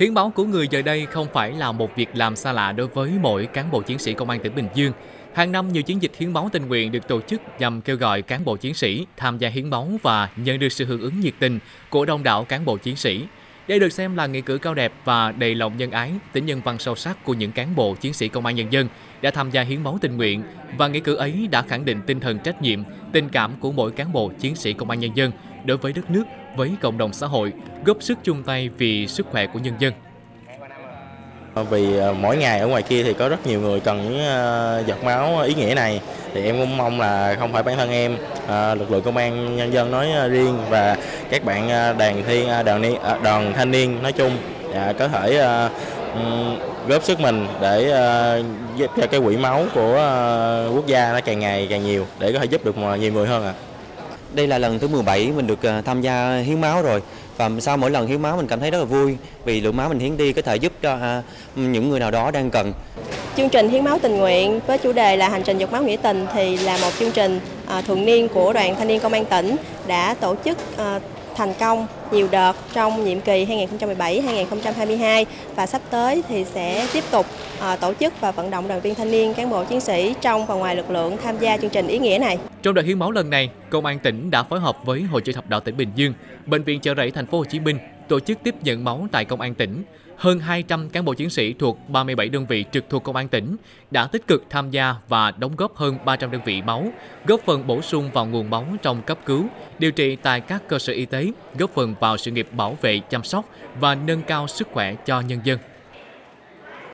Hiến máu cứu người giờ đây không phải là một việc làm xa lạ đối với mỗi cán bộ chiến sĩ Công an tỉnh Bình Dương. Hàng năm, nhiều chiến dịch hiến máu tình nguyện được tổ chức nhằm kêu gọi cán bộ chiến sĩ tham gia hiến máu và nhận được sự hưởng ứng nhiệt tình của đông đảo cán bộ chiến sĩ. Đây được xem là nghĩa cử cao đẹp và đầy lòng nhân ái, tính nhân văn sâu sắc của những cán bộ chiến sĩ Công an nhân dân đã tham gia hiến máu tình nguyện, và nghĩa cử ấy đã khẳng định tinh thần trách nhiệm, tình cảm của mỗi cán bộ chiến sĩ Công an nhân dân đối với đất nước, với cộng đồng xã hội, góp sức chung tay vì sức khỏe của nhân dân. Vì mỗi ngày ở ngoài kia thì có rất nhiều người cần những giọt máu ý nghĩa này, thì em cũng mong là không phải bản thân em, lực lượng công an nhân dân nói riêng và các bạn đoàn thanh niên nói chung có thể góp sức mình để giúp cho cái quỹ máu của quốc gia nó càng ngày càng nhiều, để có thể giúp được nhiều người hơn ạ. Đây là lần thứ 17 mình được tham gia hiến máu rồi, và sau mỗi lần hiến máu mình cảm thấy rất là vui vì lượng máu mình hiến đi có thể giúp cho những người nào đó đang cần. Chương trình hiến máu tình nguyện với chủ đề là hành trình giọt máu nghĩa tình thì là một chương trình thường niên của Đoàn Thanh niên Công an tỉnh đã tổ chức thành công nhiều đợt trong nhiệm kỳ 2017-2022, và sắp tới thì sẽ tiếp tục tổ chức và vận động đoàn viên thanh niên, cán bộ chiến sĩ trong và ngoài lực lượng tham gia chương trình ý nghĩa này. Trong đợt hiến máu lần này, Công an tỉnh đã phối hợp với Hội Chữ Thập Đỏ tỉnh Bình Dương, Bệnh viện Chợ Rẫy TP.HCM tổ chức tiếp nhận máu tại Công an tỉnh. Hơn 200 cán bộ chiến sĩ thuộc 37 đơn vị trực thuộc Công an tỉnh đã tích cực tham gia và đóng góp hơn 300 đơn vị máu, góp phần bổ sung vào nguồn máu trong cấp cứu, điều trị tại các cơ sở y tế, góp phần vào sự nghiệp bảo vệ, chăm sóc và nâng cao sức khỏe cho nhân dân.